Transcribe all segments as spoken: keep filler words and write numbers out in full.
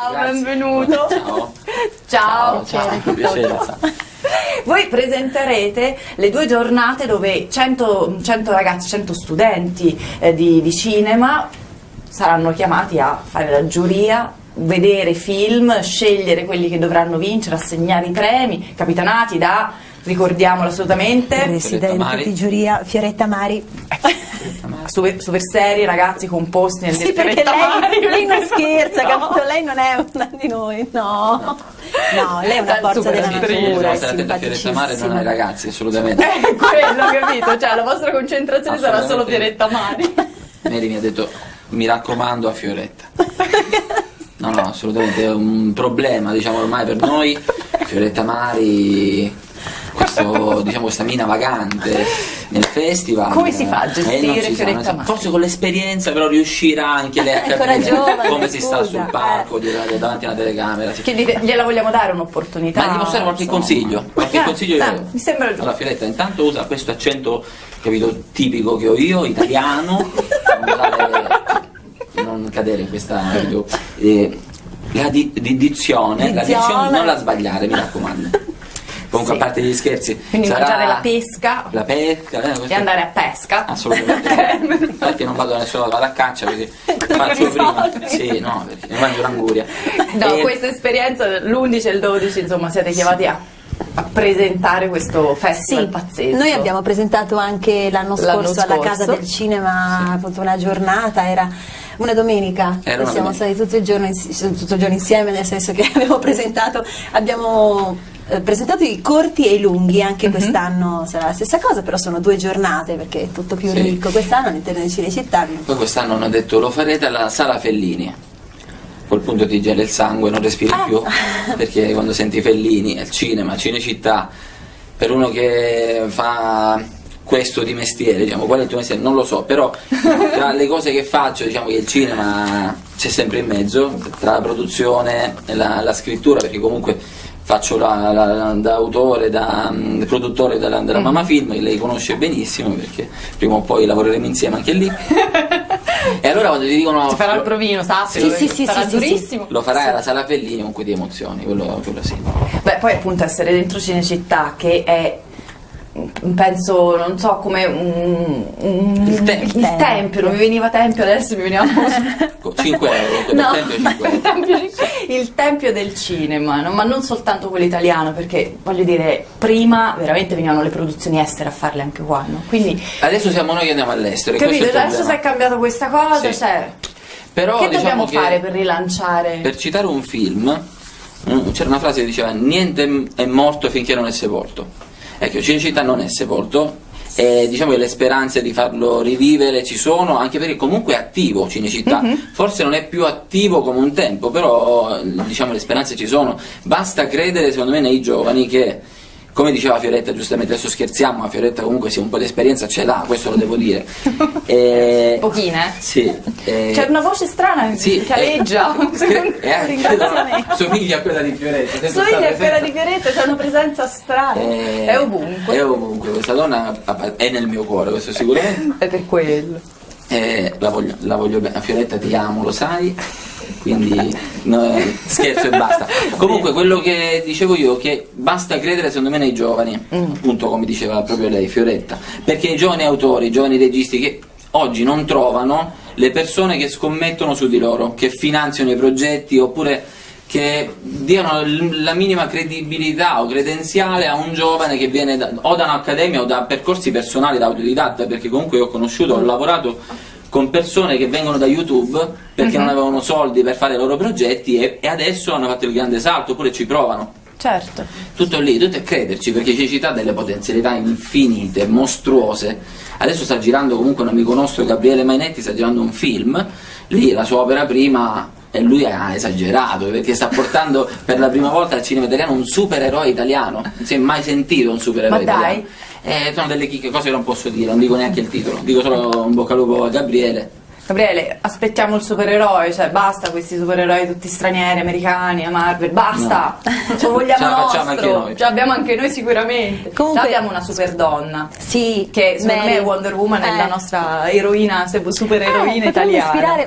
Ciao, grazie. Benvenuto. Ciao. Ciao. Ciao, ciao, ciao. Piacenza. Voi presenterete le due giornate dove cento, cento ragazzi, cento studenti eh, di, di cinema saranno chiamati a fare la giuria, vedere film, scegliere quelli che dovranno vincere, assegnare i premi, capitanati da, ricordiamolo assolutamente, presidente di giuria Fioretta Mari. Super, super seri, ragazzi composti nel sì, perché lei, lei non scherza, no. Capito? Lei non è una di noi, no, no, no, lei è una forza della natura, è Fioretta Mari non ai ragazzi, assolutamente. È quello, capito? Cioè la vostra concentrazione sarà solo Fioretta Mari. Mary mi ha detto, mi raccomando a Fioretta. No, no, assolutamente, è un problema, diciamo, ormai per noi, Fioretta Mari... Questo, diciamo, questa mina vagante nel festival. Come si fa a gestire eh, Fioretta Mari? Forse con l'esperienza però riuscirà anche lei a capire giovane, come si scusa. Sta sul palco, eh. davanti alla telecamera. Che gliela vogliamo dare un'opportunità? Ma gli posso dare qualche insomma. consiglio? Qualche ah, consiglio ah, mi sembra giusto. Allora Fioretta intanto usa questo accento, capito, tipico che ho io, italiano. non, non cadere in questa... Eh, la di, di, dizione, dizione. La dizione non la sbagliare, mi raccomando. Comunque sì. A parte gli scherzi, quindi sarà mangiare la pesca, la pesca eh, e andare a pesca, assolutamente. Infatti non vado da nessuna, vado a caccia, quindi faccio prima sì, no, perché mangio l'anguria. No, e... questa esperienza l'undici e il dodici insomma siete chiamati sì. a, a presentare questo festival sì. pazzesco. Noi abbiamo presentato anche l'anno scorso, scorso alla Casa del Cinema sì. appunto una giornata, era una domenica, era una siamo domenica. stati tutto il, giorno, tutto il giorno insieme, nel senso che abbiamo presentato, abbiamo Eh, presentato i corti e i lunghi, anche mm-hmm. quest'anno sarà la stessa cosa, però sono due giornate perché è tutto più sì. ricco quest'anno all'interno di Cinecittà. Poi quest'anno hanno detto lo farete alla Sala Fellini, col punto ti gela il sangue, non respiri ah. più, perché quando senti Fellini al cinema, Cinecittà, per uno che fa questo di mestiere, diciamo, qual è il tuo mestiere? Non lo so, però tra le cose che faccio, diciamo che il cinema c'è sempre in mezzo, tra la produzione e la, la scrittura, perché comunque... Faccio la, la, la, da autore, da um, produttore della, della mm. Mama Film, che lei conosce benissimo perché prima o poi lavoreremo insieme anche lì. E allora quando ti dicono... Si farà il provino, sappi, sì, sì, sì, sarà sì, durissimo. Sì. Lo farai sì. alla Sala Fellini comunque di emozioni, quello, quello sì. Beh, poi appunto essere dentro Cinecittà che è... penso, non so, come un, un, il, te il, il tempio, non mi veniva tempio, adesso mi veniva cinque euro, no, il, tempio il tempio del cinema, no? Ma non soltanto quello italiano, perché voglio dire, prima veramente venivano le produzioni estere a farle anche qua, no? Quindi adesso siamo noi che andiamo all'estero, capito? Adesso si è cambiata questa cosa, sì. cioè, però, che diciamo dobbiamo che fare per rilanciare? Per citare un film, c'era una frase che diceva niente è morto finché non è sepolto. Ecco, Cinecittà non è sepolto e diciamo che le speranze di farlo rivivere ci sono, anche perché comunque è attivo Cinecittà, mm-hmm. forse non è più attivo come un tempo, però diciamo le speranze ci sono, basta credere secondo me nei giovani che, come diceva Fioretta giustamente, adesso scherziamo, ma Fioretta comunque sì, un po' di esperienza ce l'ha, questo lo devo dire. E... Pochina, eh? Sì. E... C'è una voce strana sì, che aleggia, somiglia a quella di Fioretta. Somiglia a quella di Fioretta, c'è una presenza strana, e... è ovunque. È ovunque, questa donna è nel mio cuore, questo sicuramente. È per quello. Eh, la voglio, la voglio bene, Fioretta ti amo, lo sai, quindi no, scherzo e basta. Comunque quello che dicevo io è che basta credere secondo me nei giovani, mm. appunto come diceva proprio lei Fioretta, perché i giovani autori, i giovani registi che oggi non trovano le persone che scommettono su di loro, che finanziano i progetti oppure che diano la minima credibilità o credenziale a un giovane che viene da, o da un'accademia o da percorsi personali da autodidatta, perché comunque io ho conosciuto, ho lavorato con persone che vengono da YouTube perché mm-hmm. non avevano soldi per fare i loro progetti e, e adesso hanno fatto il grande salto oppure ci provano. Certo. Tutto lì, tutto è crederci, perché Cinecittà ha delle potenzialità infinite, mostruose. Adesso sta girando comunque un amico nostro, Gabriele Mainetti, sta girando un film, lì la sua opera prima... E lui ha esagerato perché sta portando per la prima volta al cinema italiano un supereroe italiano. Non si è mai sentito un supereroe italiano. Eh, sono delle cose che non posso dire, non dico neanche il titolo, dico solo un bocca al lupo a Gabriele. Gabriele, aspettiamo il supereroe, cioè basta questi supereroi tutti stranieri, americani, a Marvel, basta, no. Lo vogliamo ce nostro, facciamo anche noi. Ce l'abbiamo anche noi sicuramente. Comunque, abbiamo una super donna, sì, che secondo Mary. me Wonder Woman eh. è la nostra eroina, super eroina eh, italiana. Ispirare,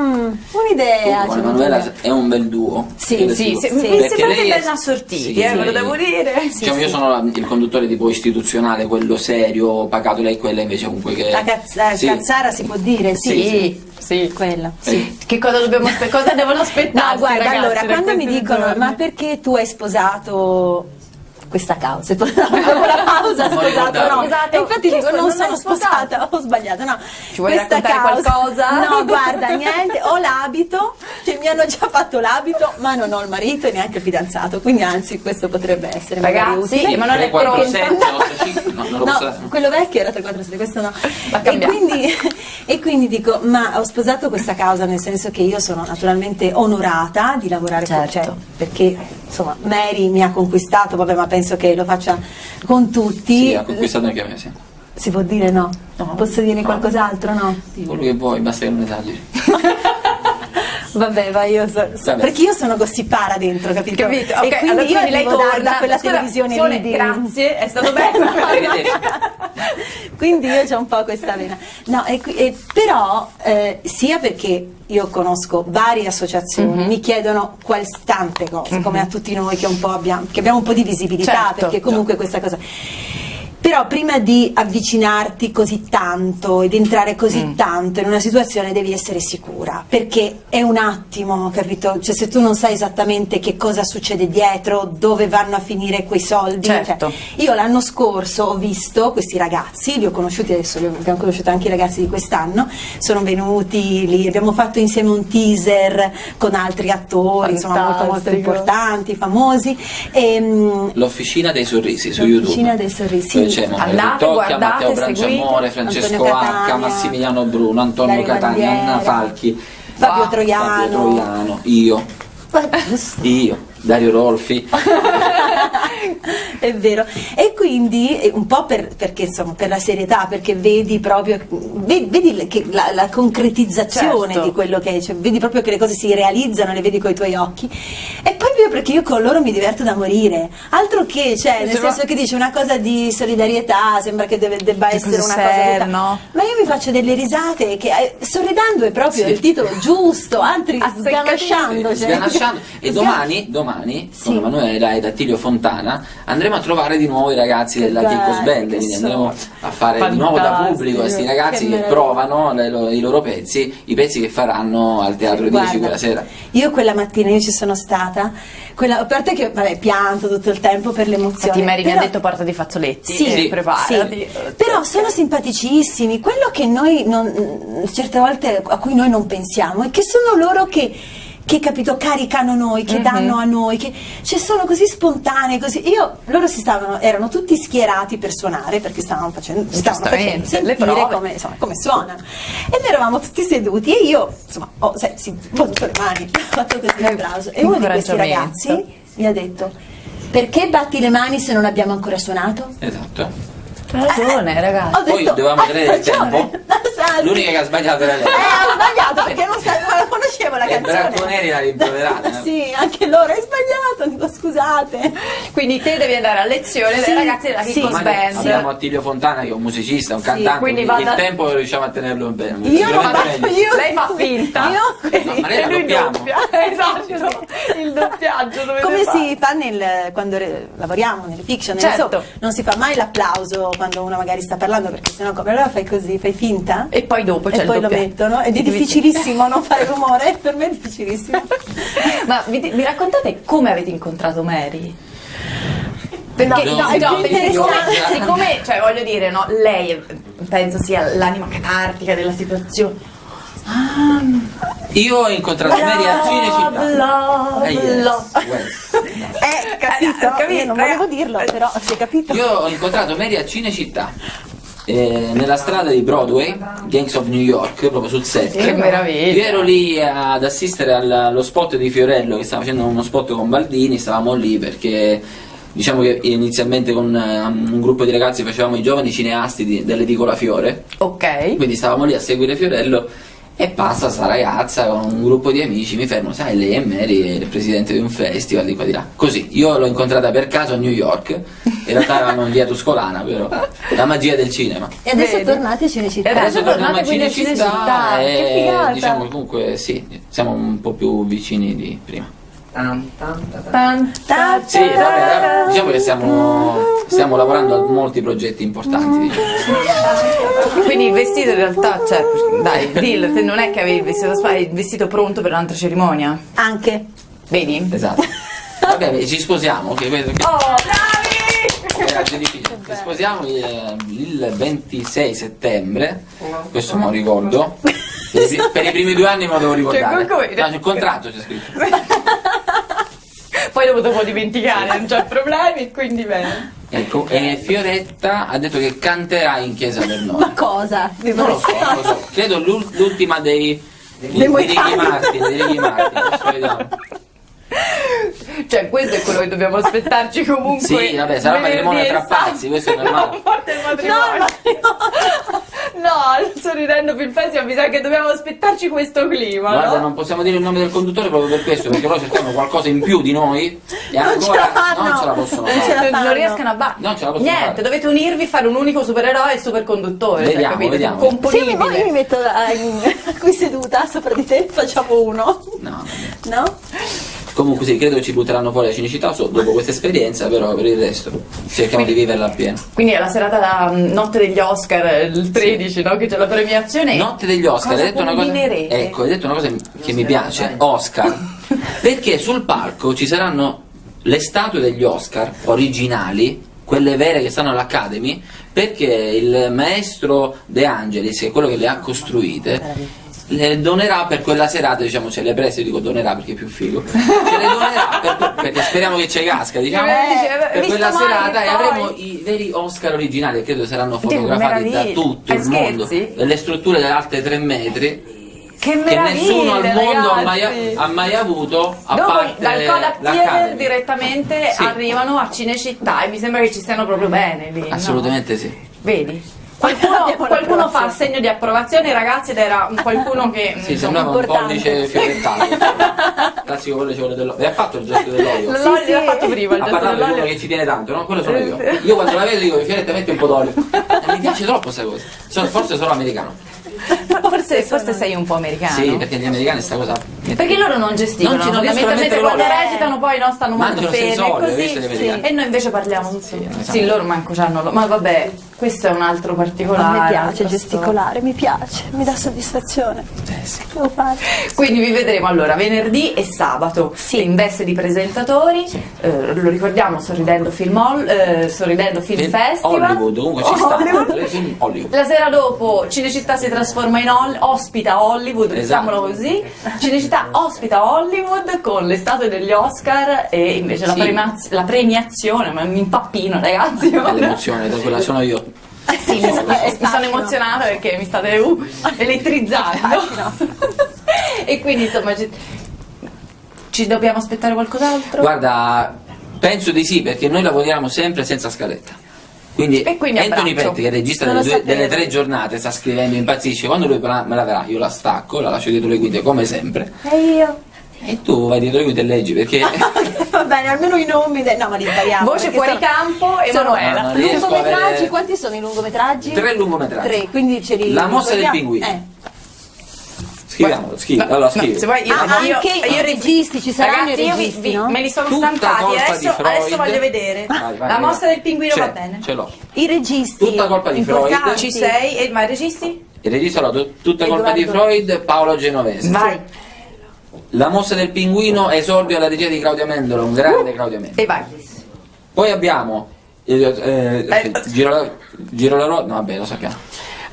mm, un'idea. Uh, Emanuela è un bel duo. Sì, sì, sì, sì. Mi sembrate ben assortiti, sì, eh, sì, ve lo devo dire. Sì, diciamo, sì. Io sono il conduttore tipo istituzionale, quello serio, pacato, lei quella invece comunque che... La cazz sì. cazzara si può dire, sì. Sì, sì, sì, quella. Sì. Che cosa dobbiamo aspettare? Cosa devono aspettarsi? No, guarda, ragazzi, allora, quando mi dicono ma perché tu hai sposato questa causa? Dopo la pausa, sposato, no? E infatti dico, non sono sposata, ho sbagliato, no? Ci vuoi raccontare qualcosa? No, guarda, niente, ho l'abito, che mi hanno già fatto l'abito, ma non ho il marito e neanche il fidanzato, quindi anzi questo potrebbe essere magari utile. Ma non è no, quello vecchio era tre quattro sette, questo no. E quindi, e quindi dico, ma ho sposato questa causa, nel senso che io sono naturalmente onorata di lavorare con te, perché insomma Mary mi ha conquistato, vabbè, ma penso penso che lo faccia con tutti. Sì, ha conquistato anche me, sì. Si può dire no? no. Posso dire no. qualcos'altro, no? Sì. Quello che vuoi, basta che non esageri. Vabbè, ma io so, so, perché io sono gossipara dentro, capito? Capito. Okay, e quindi allora, io quindi lei torna da quella scuola, televisione lì di... Grazie, è stato bello. Quindi io c'ho un po' questa vena. No, e, e, però eh, sia perché io conosco varie associazioni, mm-hmm. mi chiedono qual tante cose, mm-hmm. come a tutti noi che, un po abbiamo, che abbiamo un po' di visibilità, certo, perché comunque certo. questa cosa... Però prima di avvicinarti così tanto ed entrare così mm. tanto in una situazione devi essere sicura, perché è un attimo, capito? Cioè se tu non sai esattamente che cosa succede dietro, dove vanno a finire quei soldi. Certo. Cioè, io l'anno scorso ho visto questi ragazzi, li ho conosciuti adesso, li abbiamo conosciuti anche i ragazzi di quest'anno, sono venuti lì, abbiamo fatto insieme un teaser con altri attori, fantastico, insomma molto molto importanti, famosi. L'Officina dei sorrisi su YouTube. L'Officina dei sorrisi. C'è Emanuela Tittocchia, Matteo Brangiamore, Francesco Arca, Massimiliano Bruno, Antonio Catania, Anna Falchi, Fabio Troiano, Fabio Troiano, io, io, Dario Rolfi. È vero, e quindi un po' per, perché, insomma, per la serietà, perché vedi proprio vedi, vedi che la, la concretizzazione, certo, di quello che è, cioè, vedi proprio che le cose si realizzano, le vedi coi tuoi occhi, e poi perché io con loro mi diverto da morire, altro che, cioè, nel senso che dice una cosa di solidarietà, sembra che deve, debba che essere una serve, cosa di... no? Ma io mi faccio delle risate che eh, sorridendo è proprio, sì, il titolo giusto, altri sganasciando, cioè, sganasciando. E domani, domani sì, con Emanuela ed Attilio Fontana andremo a trovare di nuovo i ragazzi che della Ticos Band, so. andremo a fare Fantastico. di nuovo da pubblico a questi ragazzi che, che provano le, lo, i loro pezzi, i pezzi che faranno al teatro, sì, di dieci quella sera. Io quella mattina io ci sono stata, quella, a parte che vabbè, pianto tutto il tempo per l'emozione. Ti Mary mi ha detto porta dei fazzoletti, sì, sì, preparati. Sì. Però sono simpaticissimi, quello che noi non, certe volte a cui noi non pensiamo è che sono loro che, che capito, caricano noi, che mm-hmm. danno a noi, che cioè, sono così spontanei, così. Io, loro si stavano, erano tutti schierati per suonare, perché stavano facendo, stavano facendo sentire come, insomma, come suonano, e noi eravamo tutti seduti e io, insomma, ho posato le mani, ho fatto questo applauso, e uno di questi ragazzi mi ha detto: perché batti le mani se non abbiamo ancora suonato? Esatto. Ragione, ragazzi. Detto, poi dovevamo tenere il tempo. L'unica che ha sbagliato era lei. Eh, ha sbagliato perché non, sa, non la conoscevo la canzone. Braconeri la rimproverata. Sì, anche loro, hai sbagliato, dico scusate. Quindi te devi andare a lezione dai, sì, ragazzi della Ticos Band. Abbiamo Attilio Fontana che è un musicista, un cantante, sì, quindi quindi il tempo non riusciamo a tenerlo bene. Io non faccio, io, lei fa finta. Io, no, ma lei lui doppia. Esatto, il doppiaggio. Come si fa nel, quando lavoriamo nelle fiction, certo, non si fa mai l'applauso quando uno magari sta parlando, perché sennò come, allora fai così, fai finta e poi dopo c'è il doppio, e poi lo mettono ed è difficilissimo non fare rumore, per me è difficilissimo. Ma vi, vi raccontate come avete incontrato Mary? Perché no, no, no, no, interessante, siccome, cioè, voglio dire, no, lei penso sia l'anima catartica della situazione. Ah, io ho incontrato bla, Mary a Cinecittà, eh, yes, yes. eh, capito, eh, capito, io non volevo dirlo, però si è capito. Io ho incontrato Mary a Cinecittà, eh, nella strada di Broadway, Gangs of New York, proprio sul set. Che meraviglia. Io ero lì ad assistere allo spot di Fiorello, che stava facendo uno spot con Baldini, stavamo lì perché diciamo che inizialmente con un gruppo di ragazzi facevamo i giovani cineasti di, dell'edicola Fiore. Ok. Quindi stavamo lì a seguire Fiorello E passa sta ragazza con un gruppo di amici, mi fermo, sai, lei è Mary, è il presidente di un festival, di qua di là. Così, io l'ho incontrata per caso a New York, in realtà eravamo in via Tuscolana, però, la magia del cinema. E adesso Vedi. tornate a Cinecittà. E adesso torniamo a Cinecittà, Cinecittà. E, che figata. Diciamo, comunque, sì, siamo un po' più vicini di prima. Sì, diciamo che stiamo, stiamo lavorando a molti progetti importanti. Quindi il vestito in realtà, cioè, dai, dillo, non è che avevi il vestito, hai il vestito pronto per un'altra cerimonia? Anche. Vedi? Esatto. Vabbè, ci sposiamo. Che, che... Oh, bravi! Era più difficile. Ci sposiamo il, il ventisei settembre, questo non ricordo. Per i primi due anni me lo devo ricordare. Cioè, no, c'è il contratto, c'è scritto. Poi dopo devo dimenticare, non c'è problemi, quindi bene. Ecco, e Fioretta ha detto che canterà in chiesa per noi. Ma cosa? Non lo so, non lo so. Credo l'ultima dei Ricky Martin, dei Ricky Martin, adesso vediamo. Cioè, questo è quello che dobbiamo aspettarci comunque. Sì, vabbè, sarà un matrimonio tra pazzi, questo è normale. No, forte il matrimonio. No, Sorridendo Film Festival, mi sa che dobbiamo aspettarci questo clima. Guarda, no? Non possiamo dire il nome del conduttore proprio per questo, perché loro cercano qualcosa in più di noi e non ancora ce non ce la possono fare. Non, ce la non, non riescono a battere. Non ce la possono Niente, fare. Dovete unirvi, fare un unico supereroe e superconduttore. Vediamo, cioè, vediamo. Componibile. Sì, ma io mi metto uh, qui seduta sopra di te, facciamo uno. No. No? Comunque sì, credo ci butteranno fuori la Cinecittà so, dopo questa esperienza, però per il resto cerchiamo quindi, di viverla appieno. Quindi è la serata da notte degli Oscar, il tredici, sì. No? Che c'è la premiazione. Notte degli Oscar, hai detto, una cosa, ecco, hai detto una cosa che Oscar mi piace, Oscar. Perché sul palco ci saranno le statue degli Oscar originali, quelle vere che stanno all'Academy, perché il maestro De Angelis, che è quello che le ha costruite, le donerà per quella serata, diciamo, ce le preste, io dico donerà perché è più figo, ce le donerà per, perché speriamo che ci casca, diciamo, eh, per quella serata, e avremo i veri Oscar originali che credo saranno fotografati da tutto il mondo, le strutture delle alte tre metri. Che, che nessuno al mondo ha mai, ha mai avuto, a dopo, parte dal Kodak direttamente sì. Arrivano a Cinecittà e mi sembra che ci stiano proprio bene lì, assolutamente no? Sì, vedi? Qualcuno, qualcuno fa segno di approvazione, ragazzi, ed era qualcuno che... Sì, sembrava un pollice fiorettato. Classico pollice dell'olio. E ha fatto il gesto dell'olio? L'olio sì, sì. L'ha fatto prima, il ha gesto dell'olio. Ha parlato che ci tiene tanto, no? Quello sono io. Io quando la vedo dico, Fioretta, metti un po' d'olio. Mi piace troppo questa cosa. Sono, forse sono americano. Forse, forse sei un po' americano. Sì, perché gli americani sta cosa... Perché loro non gestiscono. Non, non mentre quando recitano poi no, stanno molto fermi. E noi invece parliamo tutti. Sì, loro manco c'hanno... Ma vabbè... Questo è un altro particolare. A me piace gesticolare, mi piace, mi dà soddisfazione. Eh sì. Devo fare. Quindi vi vedremo allora venerdì e sabato sì. In veste di presentatori, sì. eh, lo ricordiamo, Sorridendo Film, All, eh, Sorridendo Film Del Festival. Hollywood, comunque ci sta. Hollywood. La sera dopo Cinecittà si trasforma in Hollywood, ospita Hollywood, esatto. Diciamolo così. Cinecittà ospita Hollywood con le statue degli Oscar e invece sì. la, la premiazione, ma mi impappino ragazzi. L'emozione, da quella sono io. Ah, sì, mi, sta, mi sono emozionata perché mi state uh, elettrizzando e quindi insomma ci, ci dobbiamo aspettare qualcos'altro? Guarda, penso di sì, perché noi lavoriamo sempre senza scaletta, quindi, quindi Anthony Petti, che regista delle, due, delle tre giornate, sta scrivendo, impazzisce, quando lui me la verrà io la stacco, la lascio dietro le quinte come sempre e io e tu vai dietro lui e leggi perché va bene almeno i nomi de... no ma li sbagliamo voce fuori sono... campo e Emanuela sono... lungometraggi avere... quanti sono i lungometraggi? tre lungometraggi tre quindi ce li la mossa del pinguino eh. Scriviamolo, scrivi, allora scrivi. No, io, ah, io, anche io, i registi ci saranno, ragazzi, i registi, vi, vi, no? Me li sono tutta stampati, adesso, adesso voglio vedere. Vai, vai, la mossa vai. Del pinguino va bene. Ce l'ho. I registi. Tutta colpa di Freud. Ci sei, e, ma i registi? I registi allora, tutta colpa di Freud, Paolo Genovese. Vai. La mossa del pinguino, esordio alla regia di Claudio Mendolo, un grande uh, Claudio Mendolo. E vai. Poi abbiamo eh, eh, eh. Giro, giro la ruota, no vabbè lo sappiamo.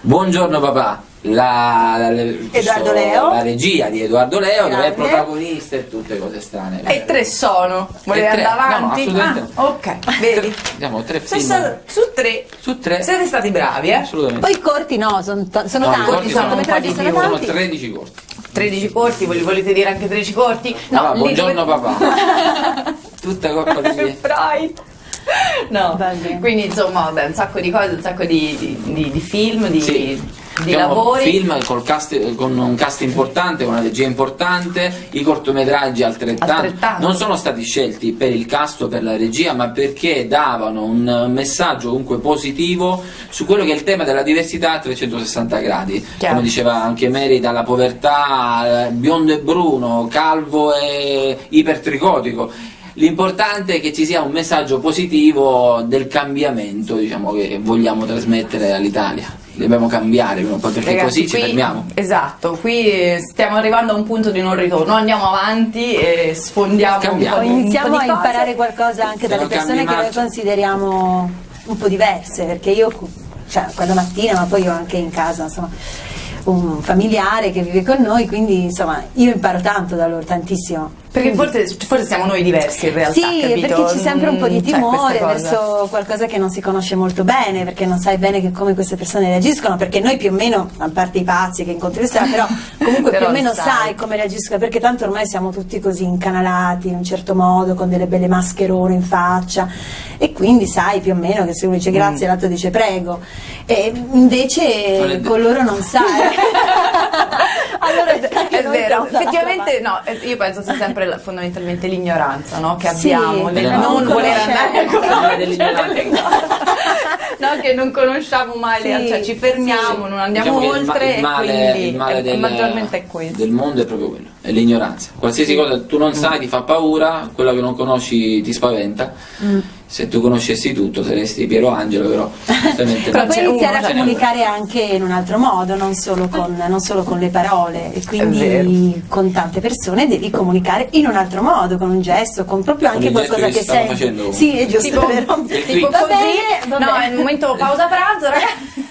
Buongiorno papà, la, la, la, Edoardo Leo. La regia di Edoardo Leo, grande. Dove è protagonista e tutte cose strane. E tre sono, volevi andare avanti? No, no, assolutamente ah, no. Ok, vedi. Abbiamo tre film. Stato, su tre. Su tre. Siete stati bravi, eh? Assolutamente. Poi corti no, sono, sono no, tanti, corti sono, sono, tanti, sono, sono tanti. tredici corti. tredici corti, volete dire anche tredici corti? No, allora, buongiorno dove... papà. Tutta colpa di me. Freud. No, quindi insomma, vabbè, un sacco di cose, un sacco di, di, di, di film, di... Sì. di lavori. Film col cast, con un cast importante, con una regia importante, i cortometraggi altrettanto. altrettanto non sono stati scelti per il cast o per la regia, ma perché davano un messaggio comunque positivo su quello che è il tema della diversità a trecentosessanta gradi. Chiaro. Come diceva anche Mary, dalla povertà, biondo e bruno, calvo e ipertricotico. L'importante è che ci sia un messaggio positivo del cambiamento, diciamo, che vogliamo trasmettere all'Italia. Dobbiamo cambiare, perché ragazzi, così qui ci fermiamo. Esatto, qui stiamo arrivando a un punto di non ritorno, andiamo avanti e sfondiamo. Cambiamo. Un po', iniziamo un po' a imparare qualcosa anche dalle persone che noi consideriamo un po' diverse, perché io, cioè, quella mattina, ma poi io anche in casa, insomma, un familiare che vive con noi, quindi insomma io imparo tanto da loro, tantissimo, perché forse, forse siamo noi diversi in realtà, sì, capito? Perché c'è sempre un po' di timore, cioè, verso qualcosa che non si conosce molto bene, perché non sai bene che come queste persone reagiscono, perché noi più o meno, a parte i pazzi che incontri, però comunque però più o meno sai. sai come reagiscono, perché tanto ormai siamo tutti così incanalati in un certo modo, con delle belle mascherone in faccia, e quindi sai più o meno che se uno dice grazie mm. l'altro dice prego, e invece Volete. con loro non sai. Allora è vero, effettivamente no, io penso sia sempre la, fondamentalmente l'ignoranza, no? Che sì, abbiamo del non, non voler andare a conoscere, no? Che non conosciamo mai, sì, cioè ci fermiamo, sì, non andiamo, diciamo, oltre, il ma il male, quindi il male è, del, maggiormente è quello del mondo, è proprio quello, è l'ignoranza. Qualsiasi cosa tu non sai mm. ti fa paura, quello che non conosci ti spaventa. Mm. Se tu conoscessi tutto saresti Piero Angelo, però però puoi iniziare a comunicare anche in un altro modo, non solo con, non solo con le parole, e quindi con tante persone devi comunicare in un altro modo, con un gesto, con proprio anche con qualcosa che, che sei facendo. Sì, è giusto, tipo, vero? Tipo va così, va bene. No, è il momento pausa pranzo, ragazzi.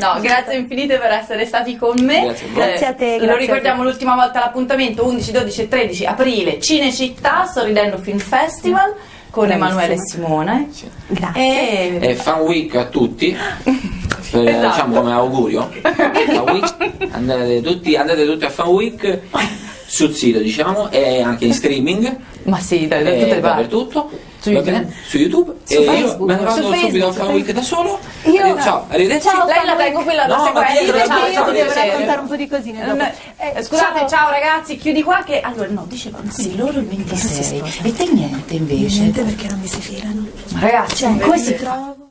No, grazie infinite per essere stati con me. Grazie, grazie a te. Grazie, lo ricordiamo l'ultima volta l'appuntamento undici, dodici e tredici aprile, Cinecittà, Sorridendo Film Festival, con Emanuele Simone. Sì. Grazie. E Funweek a tutti, per, esatto, diciamo come augurio. Funweek, andate tutti, andate tutti a Funweek sul sito, diciamo, e anche in streaming. Ma sì, da, da tutte le dappertutto. Su YouTube, su YouTube, su e Facebook, io me ne vado subito a fare un week da solo. Io, no. Ciao, arrivederci. Ciao, lei la tengo quella da seguire, io ti devo raccontare un po' di cosine. No, no. Eh, scusate, ciao. ciao ragazzi, chiudi qua che allora no, dicevano sì, loro il ventisei e te niente invece. Niente perché non mi si filano. Ma ragazzi, cioè, come si trova?